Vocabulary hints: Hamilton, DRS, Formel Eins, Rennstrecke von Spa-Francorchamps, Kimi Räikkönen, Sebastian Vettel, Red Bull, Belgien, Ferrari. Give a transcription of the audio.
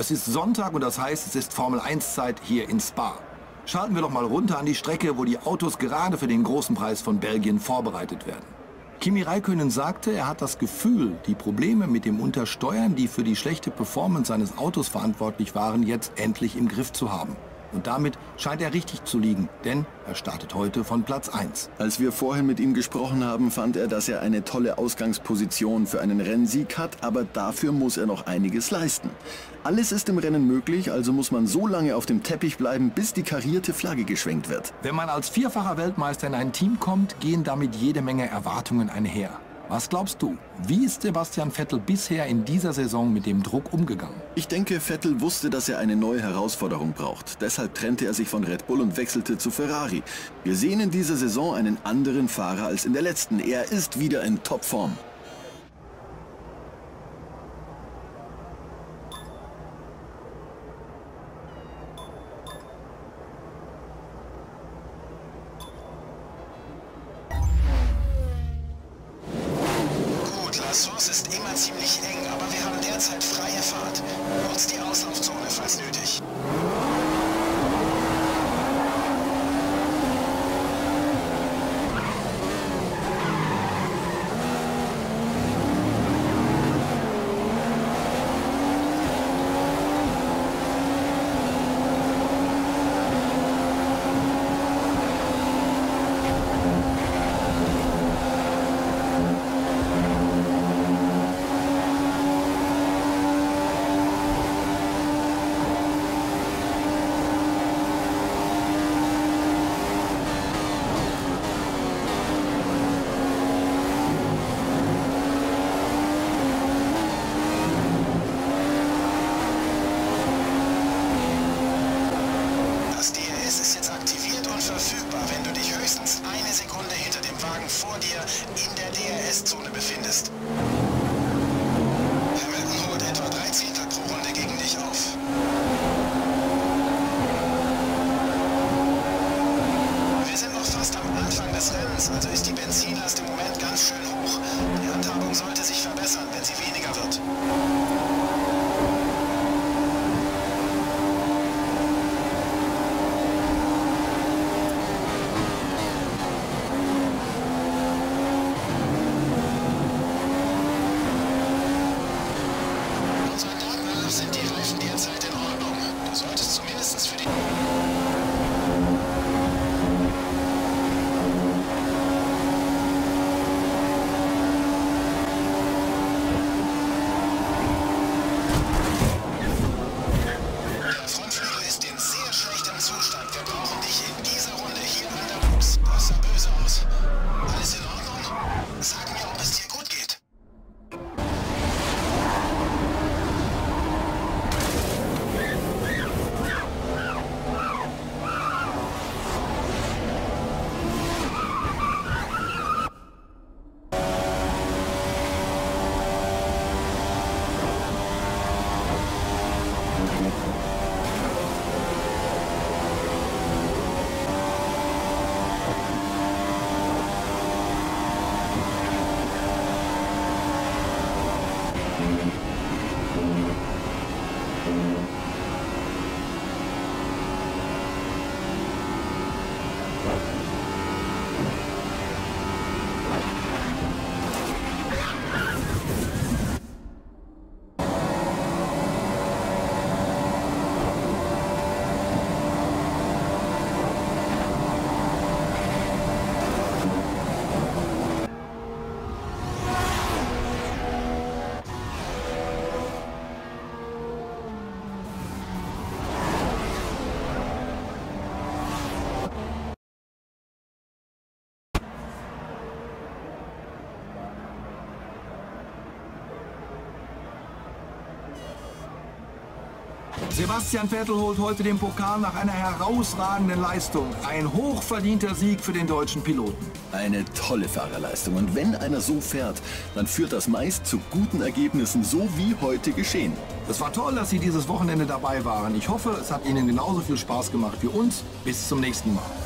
Es ist Sonntag und das heißt, es ist Formel 1 Zeit hier in Spa. Schalten wir doch mal runter an die Strecke, wo die Autos gerade für den großen Preis von Belgien vorbereitet werden. Kimi Räikkönen sagte, er hat das Gefühl, die Probleme mit dem Untersteuern, die für die schlechte Performance seines Autos verantwortlich waren, jetzt endlich im Griff zu haben. Und damit scheint er richtig zu liegen, denn er startet heute von Platz 1. Als wir vorhin mit ihm gesprochen haben, fand er, dass er eine tolle Ausgangsposition für einen Rennsieg hat, aber dafür muss er noch einiges leisten. Alles ist im Rennen möglich, also muss man so lange auf dem Teppich bleiben, bis die karierte Flagge geschwenkt wird. Wenn man als vierfacher Weltmeister in ein Team kommt, gehen damit jede Menge Erwartungen einher. Was glaubst du, wie ist Sebastian Vettel bisher in dieser Saison mit dem Druck umgegangen? Ich denke, Vettel wusste, dass er eine neue Herausforderung braucht. Deshalb trennte er sich von Red Bull und wechselte zu Ferrari. Wir sehen in dieser Saison einen anderen Fahrer als in der letzten. Er ist wieder in Topform. Es ist immer ziemlich eng, aber wir haben derzeit freie Fahrt. Nutzt die Auslaufzone, falls nötig. Vor dir in der DRS-Zone befindest. Hamilton holt etwa 3/10 pro Runde gegen dich auf. Wir sind noch fast am Anfang des Rennens, also ist die Benzinlast im Moment ganz schön hoch. Die Handhabung sollte sich verbessern, wenn sie weniger wird. Sebastian Vettel holt heute den Pokal nach einer herausragenden Leistung. Ein hochverdienter Sieg für den deutschen Piloten. Eine tolle Fahrerleistung. Und wenn einer so fährt, dann führt das meist zu guten Ergebnissen, so wie heute geschehen. Es war toll, dass Sie dieses Wochenende dabei waren. Ich hoffe, es hat Ihnen genauso viel Spaß gemacht wie uns. Bis zum nächsten Mal.